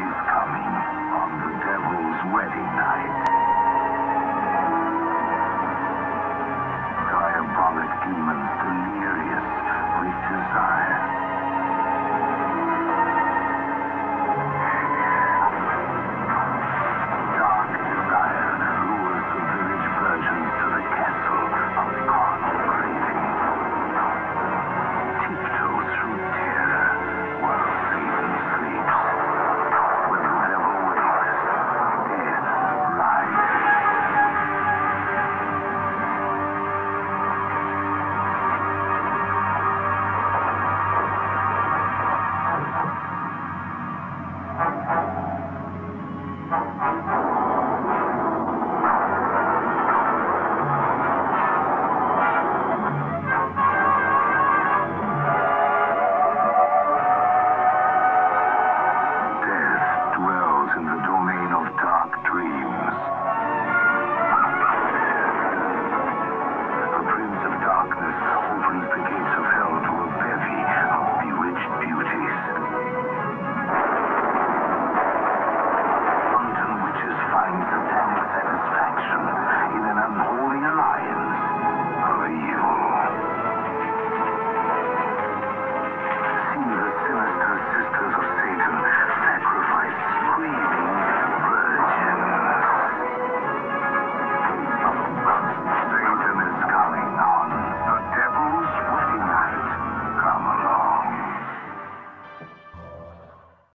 is coming on the Devil's Wedding Night. Diabolic demons delirious with desire.